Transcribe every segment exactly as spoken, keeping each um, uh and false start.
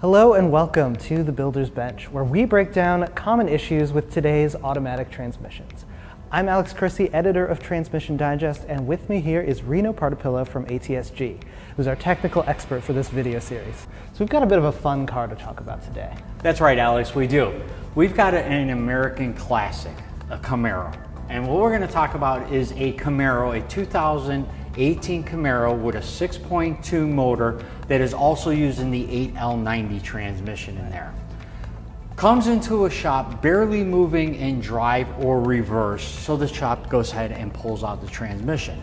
Hello and welcome to The Builder's Bench, where we break down common issues with today's automatic transmissions. I'm Alex Kersey, editor of Transmission Digest, and with me here is Rino Partipilo from A T S G, who's our technical expert for this video series. So we've got a bit of a fun car to talk about today. That's right, Alex, we do. We've got an American classic, a Camaro. And what we're going to talk about is a Camaro, a two thousand eighteen Camaro with a six point two motor that is also using the eight L ninety transmission in there. Comes into a shop barely moving in drive or reverse, so the shop goes ahead and pulls out the transmission.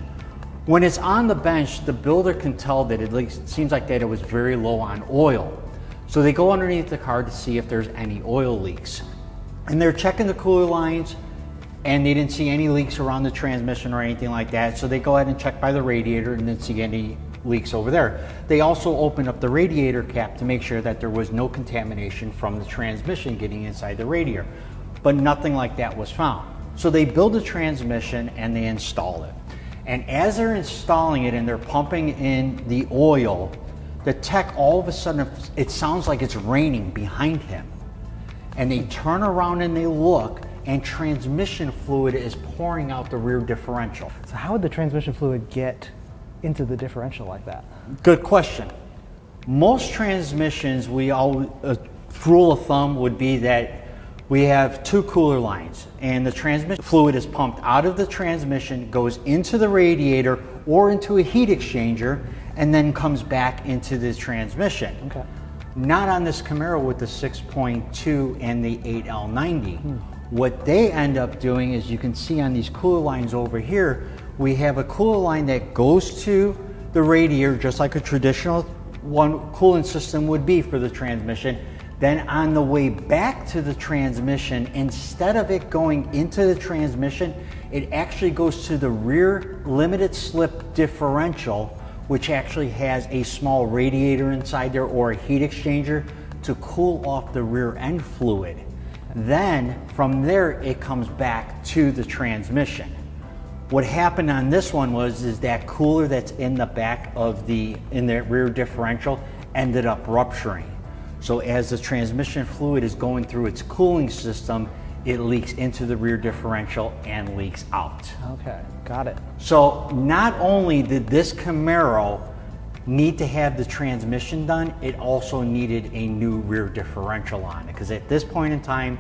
When it's on the bench, the builder can tell that at least it seems like that it was very low on oil. So they go underneath the car to see if there's any oil leaks. And they're checking the cooler lines, and they didn't see any leaks around the transmission or anything like that. So they go ahead and check by the radiator and didn't see any leaks over there. They also opened up the radiator cap to make sure that there was no contamination from the transmission getting inside the radiator, but nothing like that was found. So they build the transmission and they install it. And as they're installing it and they're pumping in the oil, the tech all of a sudden, it sounds like it's raining behind him. And they turn around and they look, and transmission fluid is pouring out the rear differential. So how would the transmission fluid get into the differential like that? Good question. Most transmissions, we all uh, rule of thumb would be that we have two cooler lines and the transmission fluid is pumped out of the transmission, goes into the radiator or into a heat exchanger, and then comes back into the transmission. Okay. Not on this Camaro with the six point two and the eight L ninety. Hmm. What they end up doing is, you can see on these cooler lines over here, we have a cooler line that goes to the radiator just like a traditional one coolant system would be for the transmission. Then on the way back to the transmission, instead of it going into the transmission, it actually goes to the rear limited slip differential, which actually has a small radiator inside there or a heat exchanger to cool off the rear end fluid. Then from there it comes back to the transmission. What happened on this one was is that cooler that's in the back of the, in the rear differential ended up rupturing. So as the transmission fluid is going through its cooling system, it leaks into the rear differential and leaks out. Okay, got it. So not only did this Camaro need to have the transmission done, it also needed a new rear differential on it. Because at this point in time,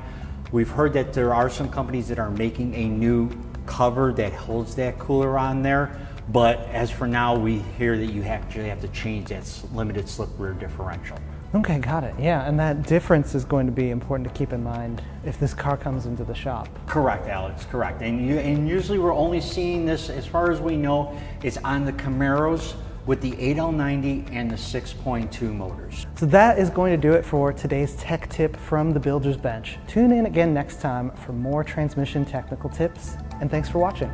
we've heard that there are some companies that are making a new cover that holds that cooler on there, but as for now we hear that you actually have to change that limited slip rear differential. Okay, got it. Yeah, and that difference is going to be important to keep in mind if this car comes into the shop. Correct, Alex, correct. And, you, and usually we're only seeing this, as far as we know, it's on the Camaros with the eight L ninety and the six point two motors. So that is going to do it for today's tech tip from the Builder's Bench. Tune in again next time for more transmission technical tips, and thanks for watching.